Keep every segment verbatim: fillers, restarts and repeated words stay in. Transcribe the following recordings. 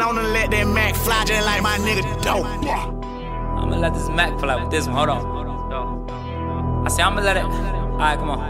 I'm gonna let that Mac fly just like my nigga dope. I'm gonna let this Mac fly with this one. Hold on. I say I'm gonna let it. Alright, come on.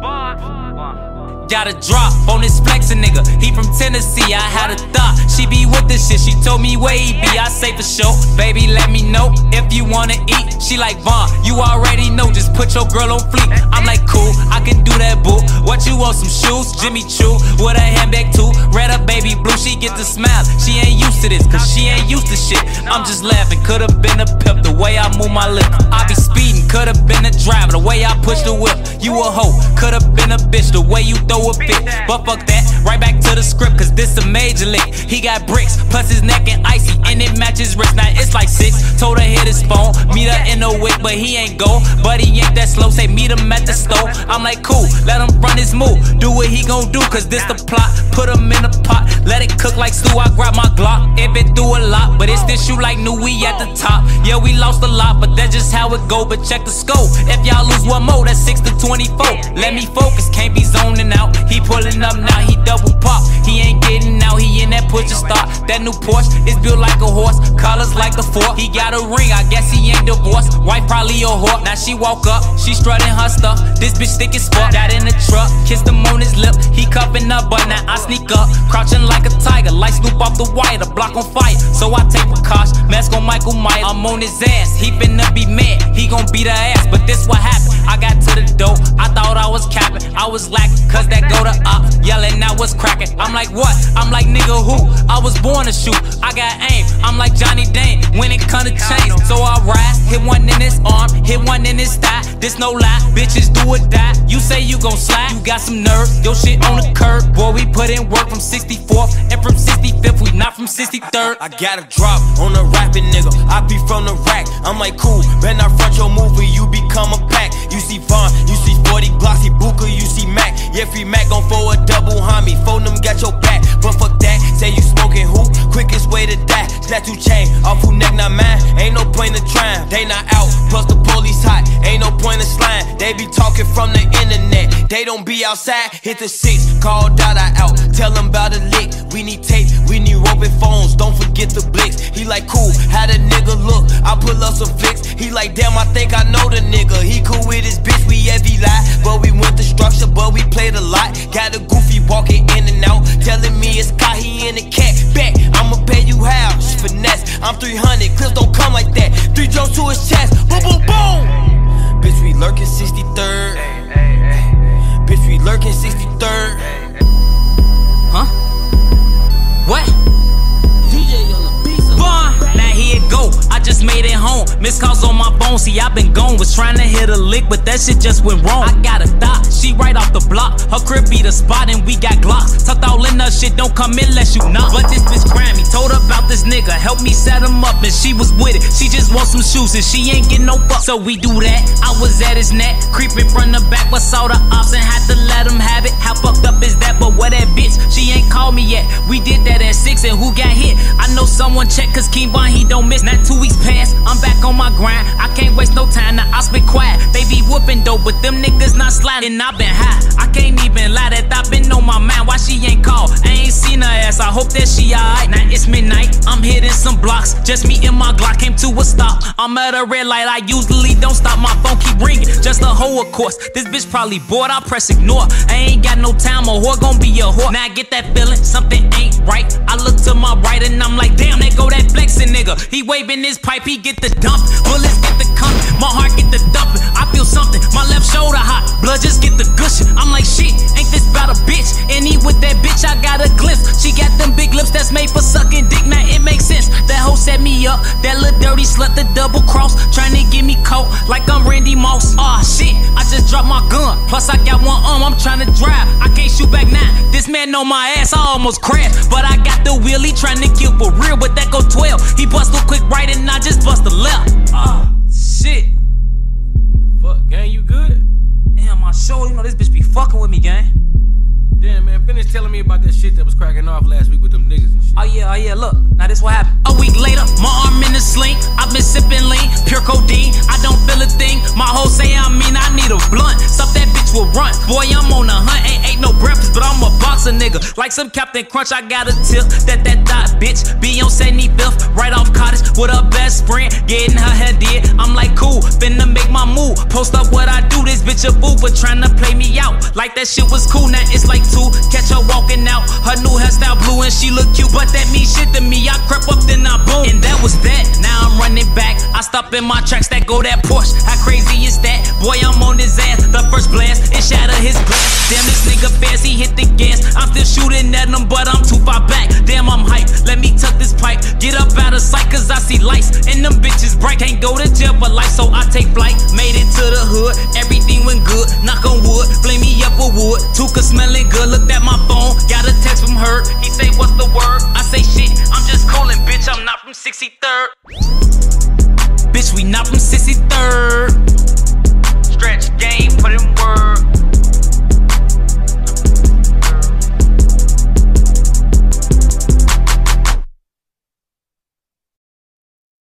Alright. Got a drop on this flexin' nigga. He from Tennessee. I had a thought. She be with this shit. She told me where he be. I say for sure. Baby, let me know if you wanna eat. She like, Von, you already know. Just put your girl on fleek. I'm like, cool. I can do that, boo. What you want? Some shoes? Jimmy Choo with a handbag too. Red up, baby blue. She get the smile. She ain't used to this, cause she ain't used to shit. I'm just laughing. Could've been a pimp the way I move my lip. I be speeding. Could've been a driver the way I push the whip. You a hoe. Could've been a bitch the way you throw a fit. But fuck that. Right back to the script, cause this a major lick. He got bricks, plus his neck and icy, and it matches wrist. Now it's like six. Told her hit his phone. Meet her in the wick, but he ain't go. But he ain't that slow. Say meet him at the store. I'm like, cool. Let him run his move. Do what he gon' do, cause this the plot. Put him in a pot. Let it cook like stew. I grab my Glock. It been through a lot, but it's this you like new. We at the top. Yeah, we lost a lot, but that's just how it go. But check the scope. If y'all lose one more, that's six to twenty-four. Let me focus. Can't be zoning out. He pulling up now. He double pop. He ain't getting out. He in that push to start. That new Porsche is built like a horse. Colors like the fork. He got a ring. I guess he ain't divorced. Wife probably a whore. Now she walk up. She strutting her stuff. This bitch thick as fuck. Got in the truck. Kissed him on his lip. He cuffing up, but now I sneak up. Crouching like a tiger. Like Snoop off the wire. The block on fire. So I take Prakash. Mask on Michael Myers. I'm on his ass. He finna be mad. He gon' beat her ass. But this what happened. I got to the dope. I thought I was capping. I was lacking. Cause that go to up. Yelling out what's cracking. I'm like, what? I'm like, nigga, who? I was born to shoot. I got aim. I'm like Johnny Dane when it come to chains. So I rise. Hit one in his arm. Hit one in his thigh. This no lie. Bitches do or die. You say you gon' slide. You got some nerve. Your shit on the curb. Boy, we put in work from sixty-fourth and from sixty-fifth. We not from sixty-third. I got a drop on a rapping nigga. I be from the rack. I'm like, cool. Better not front your movie. You become a pack. You see Von. You see forty Glocks. He Buka. You see Mac. Yeah, free Mac gon' for a double homie. Phone them, got your back. But fuck that. Say you smoking hoop. Quickest way to die. Snap two chain. Off who neck, not mine. Ain't no point in trying. They not out. Plus the police hot. Ain't no point in slime. They be talking from the internet. They don't be outside. Hit the six. Call Dada out. Tell them about a lick. We need tape. We need roping phones. Don't forget the blitz. He like, cool. How the nigga look? I pull up some flicks. He like, damn, I think I know the nigga. He cool with his bitch. We every lie. But we went the structure. But we played a lot. Got a goofy walking in and out. Telling me it's caught. He in the cat. Back. I'ma pay you how. Finesse. I'm three hundred. Clips don't come like that. Three jumps to his chest. Boom, boom, boom. Bitch, we lurking sixty-third. Bitch, we lurking sixty-third. Huh? What? D J on the beat. Bon. Now here it go. I just made it home. Missed calls on my phone. See, I been gone. Was trying to hit a lick, but that shit just went wrong. I got a thought. She right off the block. Her crib be the spot, and we got Glocks. Tucked all in her shit. Don't come in unless you knock. But this bitch Grammy. Told her about this nigga. Help me set him up, and she was with it. She just wants some shoes, and she ain't get no fuck. So we do that. I was at his neck. Creeping from the back, but saw the ops and had to let him have it. How fucked up is that? But what that bitch? She ain't called me yet. We did that at six, and who got hit? I know someone checked, cause King Von, he don't miss. Not two weeks past. I'm back on my grind. I can't waste no time. Now I spit quiet. They be whooping though, but them niggas not sliding. I been high. I can't even lie. That I been on my mind. Why she ain't called? I ain't seen her ass. I hope that she alright. Now it's midnight. I'm hitting some blocks. Just me and my Glock came to a stop. I'm at a red light. I usually don't stop. My phone keep ringing. Just a hoe, of course. This bitch probably bored. I press ignore. I ain't got no time. A whore gon' be a whore. Now I get that feeling something ain't right. I look to my right and I'm like, damn, there go that flexing nigga. He waving his pipe. He get the dump. Bullets get the cunt. My heart get the dumping. I feel something. My left shoulder hot. Blood just get the gushing. I'm like, shit, ain't this about a bitch? And he with that bitch, I got a glimpse. She got them big lips that's made for sucking dick. Now it makes sense. That hoe set me up. That little dirty slut, the double cross. Trying to get me caught like I'm Randy Moss. Aw, shit, I just dropped my gun. Plus, I got one arm. I'm trying to drive. I can't shoot back now. This man on my ass. I almost crashed. But I got the wheelie trying to kill for real. But that go twelve. He bust a quick right and I just bust a left. Ah, shit. Fuck, gang, you good? Damn, my shoulder, you know this bitch be fucking with me, gang. Damn, man, finish telling me about that shit that was cracking off last week with them niggas and shit. Oh yeah, oh yeah, look, now this what happened. A week later, my arm in the sling. I've been sipping lean, pure codeine. I don't feel a thing, my whole say I mean I need a blunt. Stuff that bitch with runt. Boy, I'm on a hunt, ain't ate no breakfast, but I'm a boxer nigga. Like some Captain Crunch, I got a tip that that dot bitch be on seventy-fifth, right off Cottage with her best friend, getting her head did. I'm like cool, finna make my move. Post up what I do, this bitch a fool for tryna play me out. Like that shit was cool, now it's like two. Catch her walking out, her new hairstyle blue and she look cute, but that means shit to me. I crept up, then I boom, and that was that. Now I'm running back, I stop in my tracks. That go that Porsche, how crazy is that? Boy, I'm on his ass. The first blast, it shattered his glass. Damn, this nigga fast, he hit the gas. I'm still shooting at him, but I'm too far back. Damn, I'm hyped, let me tuck this pipe. Get up out of sight, cause I see lights, and them bitches bright. Can't go to jail for life, so I take flight. Made it to the hood, everything went good. Knock on wood, flame me up with wood. Tuka smelling good, looked at my phone. Got a text from her, he say, what's the word? I say shit, I'm just calling, bitch, I'm not from sixty-third. Bitch, we not from sixty-third.